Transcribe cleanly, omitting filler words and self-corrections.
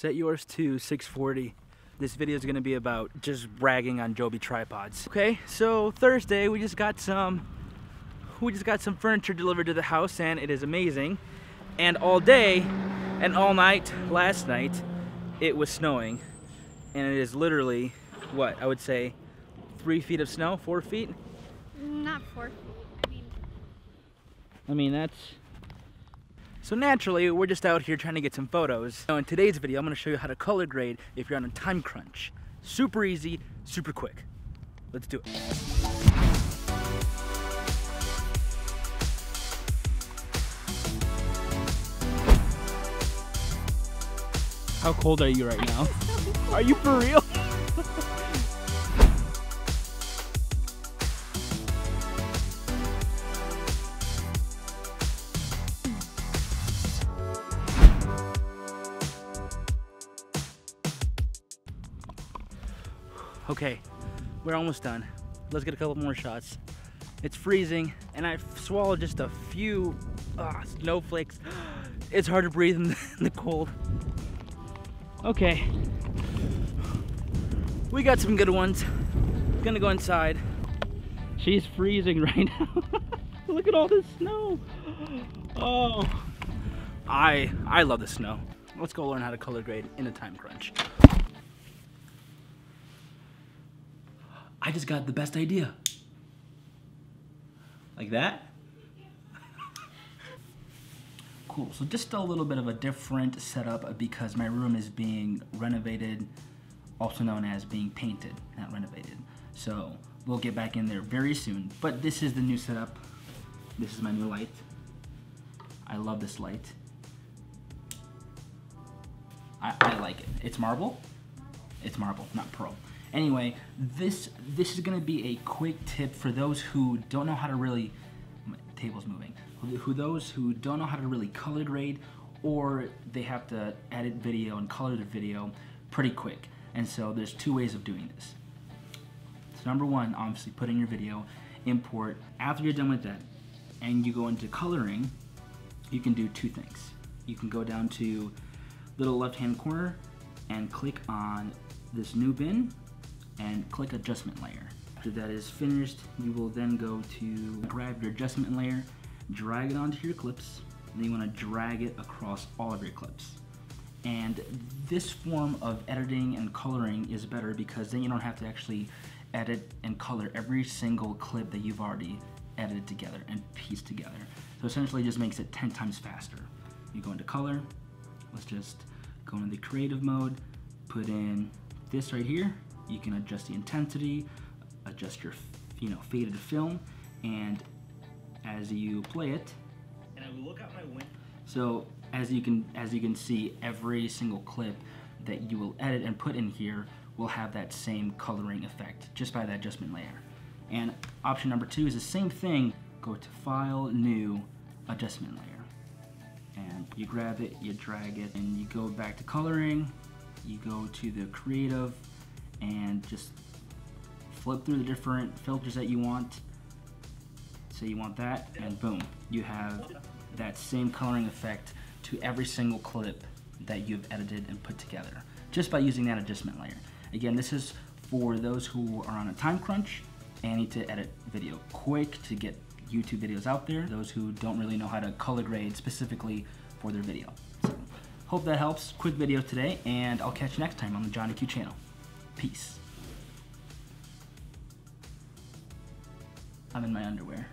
Set yours to 640. This video is gonna be about just bragging on Joby tripods. Okay, so Thursday we just got some furniture delivered to the house, and it is amazing. And all day and all night last night it was snowing, and it is literally what I would say 3 feet of snow, 4 feet. Not 4 feet. I mean that's. So naturally, we're just out here trying to get some photos. Now in today's video, I'm gonna show you how to color grade if you're on a time crunch. Super easy, super quick. Let's do it. How cold are you right now? So are you for real? Okay, we're almost done. Let's get a couple more shots. It's freezing, and I've swallowed just a few snowflakes. It's hard to breathe in the cold. Okay, we got some good ones. Gonna go inside. She's freezing right now. Look at all this snow. Oh, I love the snow. Let's go learn how to color grade in a time crunch. I just got the best idea. Like that? Cool. So just a little bit of a different setup because my room is being renovated, also known as being painted, not renovated. So we'll get back in there very soon. But this is the new setup. This is my new light. I love this light. I like it. It's marble. It's marble, not pearl. Anyway, this is gonna be a quick tip for those who don't know how to really. Table's moving. Those who don't know how to really color grade, or they have to edit video and color the video pretty quick. And so there's two ways of doing this. So number one, obviously put in your video, import. After you're done with that and you go into coloring, you can do two things. You can go down to little left-hand corner and click on this new bin and click adjustment layer. After that is finished, you will then go to grab your adjustment layer, drag it onto your clips, and then you want to drag it across all of your clips. And this form of editing and coloring is better because then you don't have to actually edit and color every single clip that you've already edited together and pieced together. So essentially it just makes it 10 times faster. You go into color, let's just go into the creative mode, put in this right here, you can adjust the intensity, adjust your faded film, and as you play it, and I look out my window. So as you can see, every single clip that you will edit and put in here will have that same coloring effect just by that adjustment layer. And option number two is the same thing. Go to File, New, Adjustment Layer, and you grab it, you drag it, and you go back to coloring. You go to the creative and just flip through the different filters that you want. So you want that, and boom, you have that same coloring effect to every single clip that you've edited and put together, just by using that adjustment layer. Again, this is for those who are on a time crunch and need to edit video quick to get YouTube videos out there, those who don't really know how to color grade specifically for their video. So, hope that helps. Quick video today, and I'll catch you next time on the Johnny Q channel. Peace. I'm in my underwear.